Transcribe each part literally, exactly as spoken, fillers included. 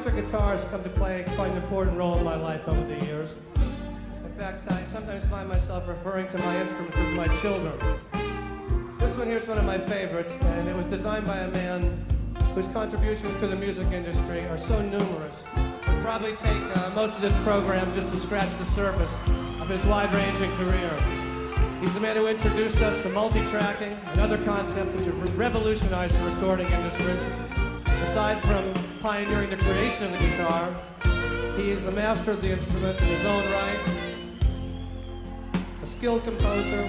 electric guitar has come to play quite an important role in my life over the years. In fact, I sometimes find myself referring to my instruments as my children. This one here is one of my favorites, and it was designed by a man whose contributions to the music industry are so numerous. It would probably take uh, most of this program just to scratch the surface of his wide-ranging career. He's the man who introduced us to multi-tracking and other concepts which have revolutionized the recording industry. Aside from pioneering the creation of the guitar, he is a master of the instrument in his own right, a skilled composer,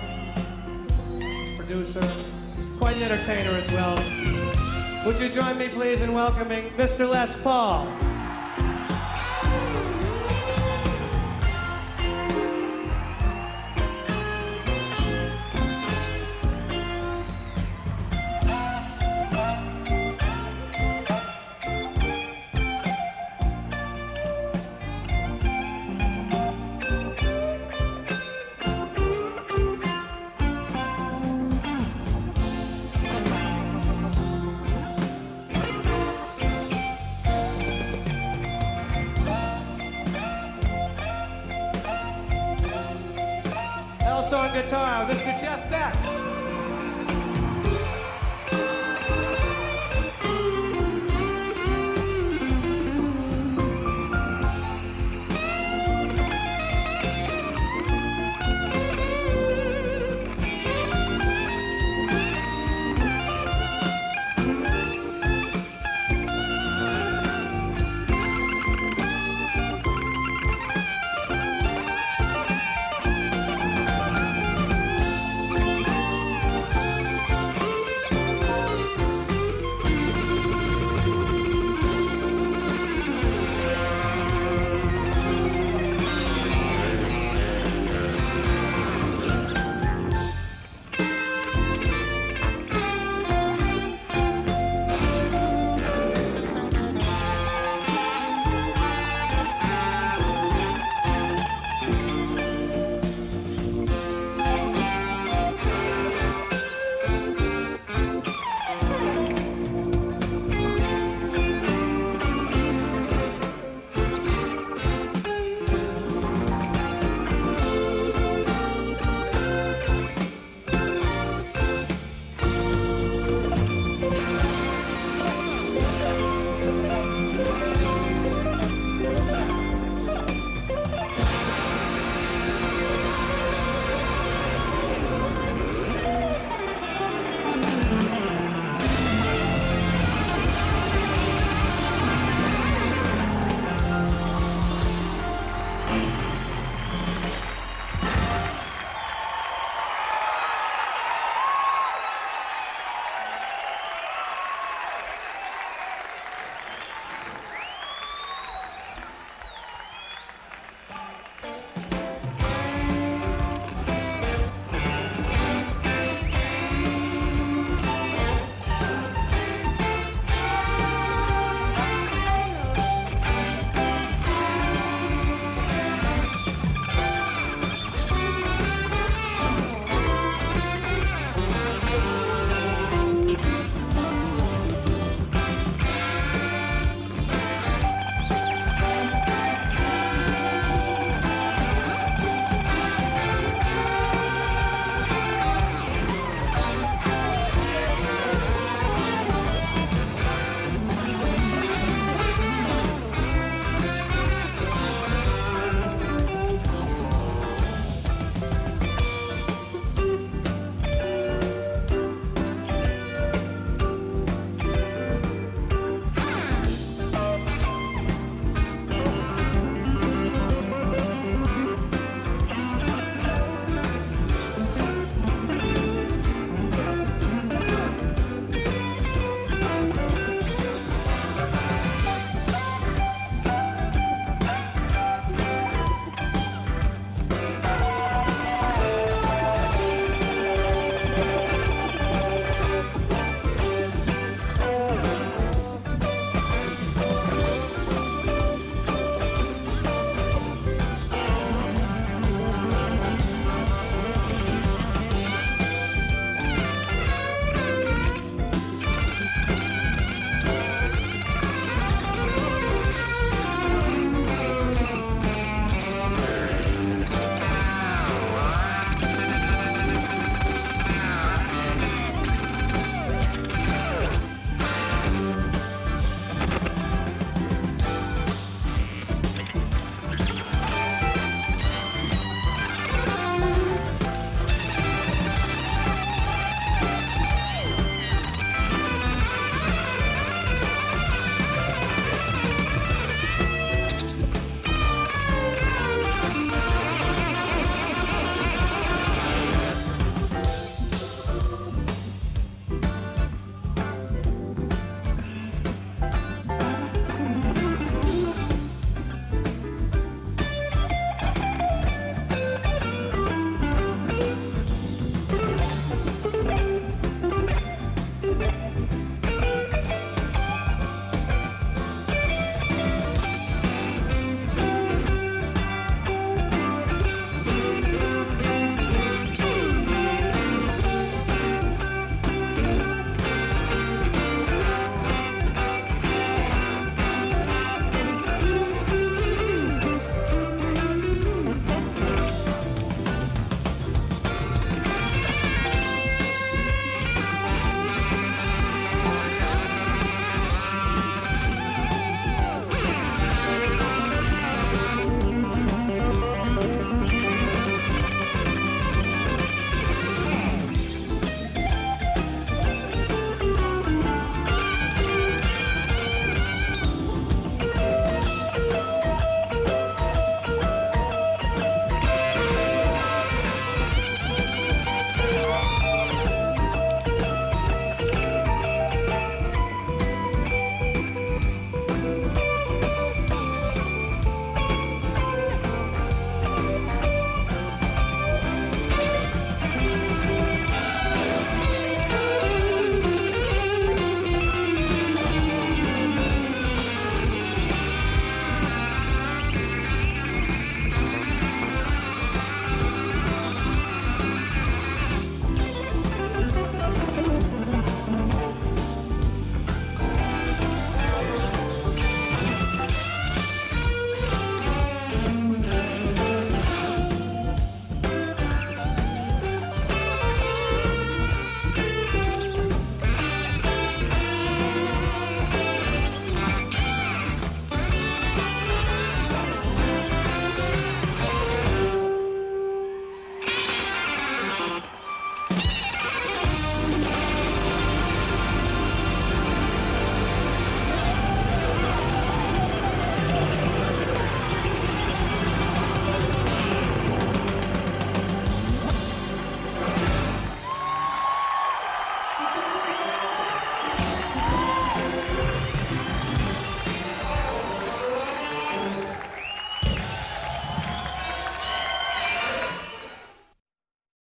producer, quite an entertainer as well. Would you join me, please, in welcoming Mister Les Paul? Also on guitar, Mister Jeff Beck.